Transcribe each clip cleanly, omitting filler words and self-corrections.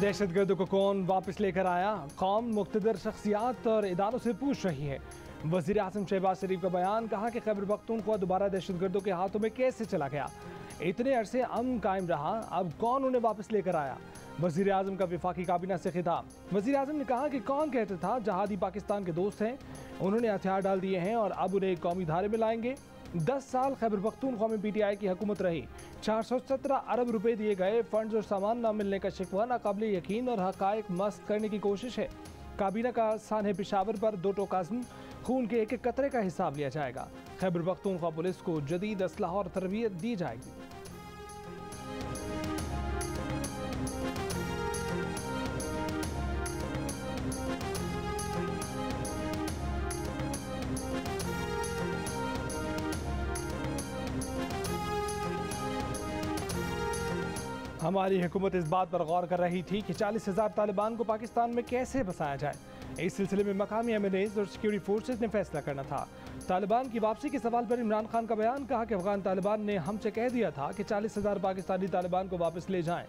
दहशत गर्दों को कौन वापस लेकर आया, कौम मुक्तदर शख्सियात और इदारों से पूछ रही है। वजीर आजम शहबाज शरीफ का बयान, कहा कि खैबर पख्तूनख्वा दोबारा दहशत गर्दों के हाथों में कैसे चला गया, इतने अरसे अमन कायम रहा, अब कौन उन्हें वापस लेकर आया। वजीर आजम का वफाकी काबीना से खिताब। वजीर आजम ने कहा कि कौन कहता था जहादी पाकिस्तान के दोस्त हैं, उन्होंने हथियार डाल दिए हैं और अब उन्हें कौमी धारे में लाएंगे। 10 साल खैबर पख्तूनख्वा में पीटीआई की हुकूमत रही। 417 अरब रुपए दिए गए, फंड्स और सामान न मिलने का शिकवा नाकाबिले यकीन और हकायक मस्क करने की कोशिश है। काबीना का सान्हे पेशावर पर 2 टोकाज़म, खून के एक कतरे का हिसाब लिया जाएगा। खैबर पख्तूनख्वा पुलिस को जदीद असलाह और तरबियत दी जाएगी। हमारी हुकूमत इस बात पर गौर कर रही थी कि 40,000 तालिबान को पाकिस्तान में कैसे बसाया जाए। इस सिलसिले में मकामी एमएनएज और सिक्योरिटी फोर्सेज ने फैसला करना था। तालिबान की वापसी के सवाल पर इमरान खान का बयान, कहा कि अफगान तालिबान ने हमसे कह दिया था कि 40,000 पाकिस्तानी तालिबान को वापस ले जाएं।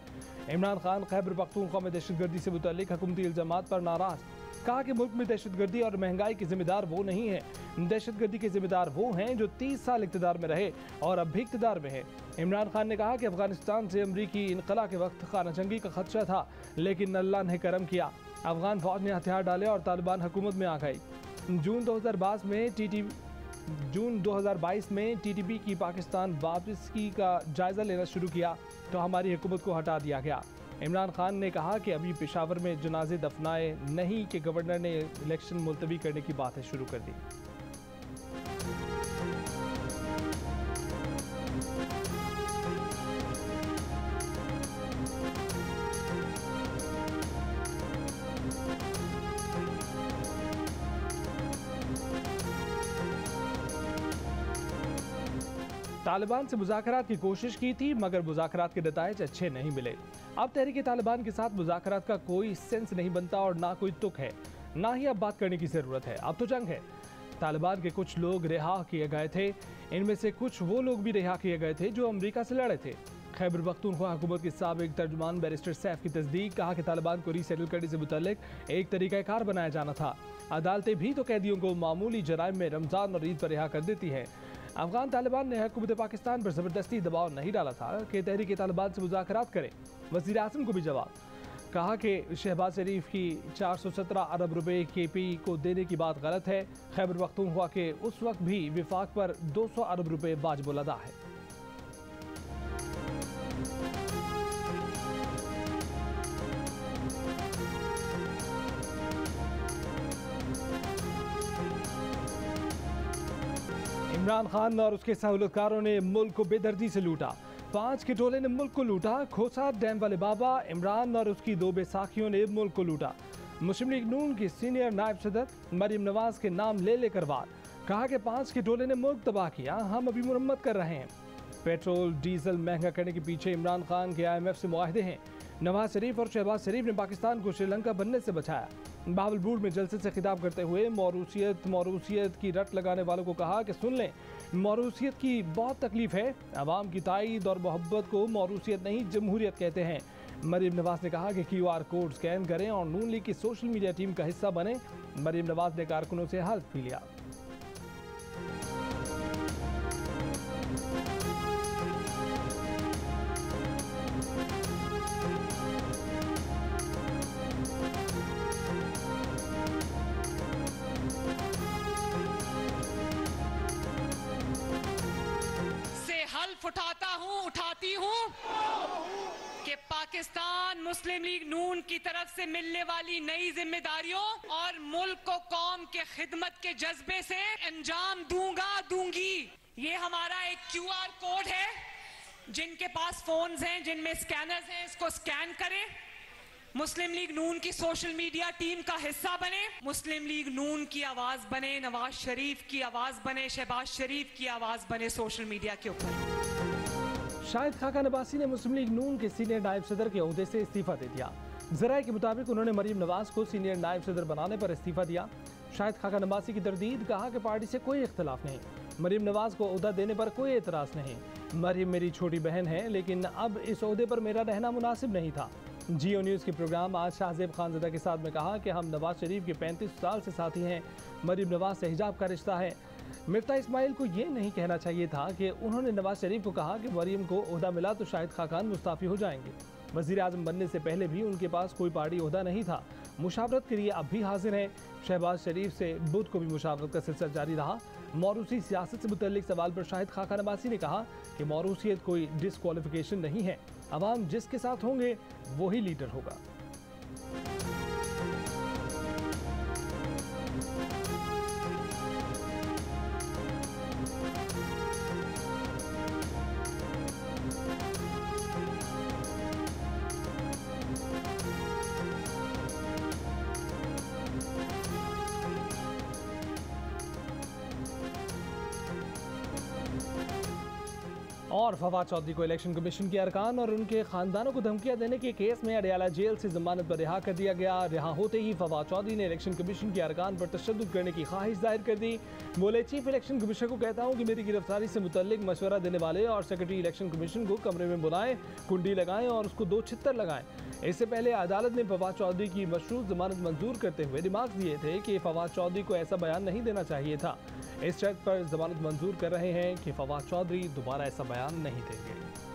इमरान खान खैबर पख्तूनख्वा में दहशतगर्दी से मुतल्लिक हुकूमती इल्जामात पर नाराज, कहा कि मुल्क में दहशतगर्दी और महंगाई के जिम्मेदार वो नहीं है, दहशतगर्दी के जिम्मेदार वो हैं जो 30 साल इक़्तिदार में रहे और अब भी इक़्तिदार में है। इमरान खान ने कहा कि अफगानिस्तान से अमरीकी इनकला के वक्त खानाजंगी का खदशा था, लेकिन अल्लाह ने करम किया, अफगान फौज ने हथियार डाले और तालिबान हुकूमत में आ गई। जून 2022 में टीटीपी की पाकिस्तान वापसी का जायज़ा लेना शुरू किया तो हमारी हुकूमत को हटा दिया गया। इमरान खान ने कहा कि अभी पेशावर में जनाजे दफनाए नहीं कि गवर्नर ने इलेक्शन मुलतवी करने की बातें शुरू कर दी। तालिबान से मुज़ाकरात की कोशिश की थी मगर मुज़ाकरात के नतीजे अच्छे नहीं मिले। अब तहरीके तालिबान के साथ मुज़ाकरात का कोई सेंस नहीं बनता और ना कोई तुक है, ना ही अब बात करने की ज़रूरत है, अब तो जंग है। तालिबान के कुछ लोग रिहा किए गए थे, इनमें से कुछ वो लोग भी रिहा किए गए थे जो अमरीका से लड़े थे। खैबर पख्तूनख्वा हुकूमत के साबिक तर्जुमान बैरिस्टर सैफ की तस्दीक, कहा कि तालिबान को रीसेटल करने से मुतल्लिक एक तरीक़ाकार बनाया जाना था। अदालतें भी तो कैदियों को मामूली जराइम में रमज़ान और ईद पर रिहा कर देती हैं। अफगान तालिबान ने हुकूमत पाकिस्तान पर ज़बरदस्ती दबाव नहीं डाला था कि तहरीक तालिबान से मुज़ाकरात करें। वज़ीर आज़म को भी जवाब, कहा कि शहबाज शरीफ की 417 अरब रुपए केपी को देने की बात गलत है। खैबर पख्तूनख्वा के उस वक्त भी विफाक पर 200 अरब रुपए वाजिबुल अदा है। इमरान खान और उसके सहूलतकारों ने मुल्क को बेदर्दी से लूटा। 5 के टोले ने मुल्क को लूटा। खोसा डैम वाले बाबा इमरान और उसकी 2 बेसाखियों ने मुल्क को लूटा। मुस्लिम लीग नून की सीनियर नायब सदर मरियम नवाज के नाम ले लेकर वार, कहा कि 5 के टोले ने मुल्क तबाह किया, हम अभी मरम्मत कर रहे हैं। पेट्रोल डीजल महंगा करने के पीछे इमरान खान के IMF से मुआहदे हैं। नवाज शरीफ और शहबाज शरीफ ने पाकिस्तान को श्रीलंका बनने से बचाया। बावलपुर में जलसे से खिताब करते हुए मौरूसियत की रट लगाने वालों को कहा कि सुन लें, मौरूसियत की बहुत तकलीफ है, आवाम की ताईद और मोहब्बत को मौरूसियत नहीं जमहूरियत कहते हैं। मरियम नवाज ने कहा कि QR कोड स्कैन करें और नून लीग की सोशल मीडिया टीम का हिस्सा बने। मरियम नवाज ने कारकुनों से हल्फ भी लिया। उठाती हूँ कि पाकिस्तान मुस्लिम लीग नून की तरफ से मिलने वाली नई जिम्मेदारियों और मुल्क को कौम के खिदमत के जज्बे से अंजाम दूंगी। ये हमारा एक QR कोड है, जिनके पास फोन्स हैं, जिनमें स्कैनर्स हैं, इसको स्कैन करें। मुस्लिम लीग नून की सोशल मीडिया टीम का हिस्सा बने, मुस्लिम लीग नून की आवाज बने, नवाज शरीफ की आवाज बने, शहबाज शरीफ की आवाज बने सोशल मीडिया के ऊपर। शाहिद खाकान अब्बासी ने मुस्लिम लीग नून के सीनियर नायब सदर के ओहदे से इस्तीफा दे दिया। जराए के मुताबिक उन्होंने मरियम नवाज को सीनियर नायब सदर बनाने पर इस्तीफा दिया। शाहिद खाकान अब्बासी की तरदीद, कहा कि पार्टी से कोई इख्तलाफ नहीं, मरियम नवाज को ओहदा देने पर कोई एतराज़ नहीं। मरियम मेरी छोटी बहन है, लेकिन अब इस ओहदे पर मेरा रहना मुनासिब नहीं था। जियो न्यूज़ के प्रोग्राम आज शाहजेब खानजदा के साथ में कहा कि हम नवाज शरीफ के 35 साल से साथी हैं। मरियम नवाज से हिजाब का रिश्ता है। मिफ्ता इस्माइल को ये नहीं कहना चाहिए था कि उन्होंने नवाज शरीफ को कहा कि मरियम को ओहदा मिला तो शाहिद खाकान मुस्ताफ़ी हो जाएंगे। वज़ीर आज़म बनने से पहले भी उनके पास कोई पार्टी ओहदा नहीं था। मुशावरत के लिए अब भी हाजिर हैं। शहबाज शरीफ से बुध को भी मुशावरत का सिलसिला जारी रहा। मौरूसी सियासत से मुतल्लिक सवाल पर शाहिद खाकान अब्बासी ने कहा कि मौरूसीयत कोई डिसक्वालिफिकेशन नहीं है। अवाम जिसके साथ होंगे वही लीडर होगा। और फवाद चौधरी को इलेक्शन कमीशन के अरकान और उनके खानदानों को धमकियां देने के केस में अडयाला जेल से जमानत पर रिहा कर दिया गया। रिहा होते ही फवाद चौधरी ने इलेक्शन कमीशन के अरकान पर तशद्दुद करने की ख्वाहिश जाहिर कर दी। बोले, चीफ इलेक्शन कमीशन को कहता हूं कि मेरी गिरफ्तारी से मुतल्लिक मशवरा देने वाले और सेक्रेटरी इलेक्शन कमीशन को कमरे में बुलाएं, कुंडी लगाएं और उसको 2 छित्तर लगाएं। इससे पहले अदालत ने फवाद चौधरी की मशरूत जमानत मंजूर करते हुए रिमार्क दिए थे कि फवाद चौधरी को ऐसा बयान नहीं देना चाहिए था। इस शर्त पर जमानत मंजूर कर रहे हैं कि फवाद चौधरी दोबारा ऐसा बयान नहीं देंगे।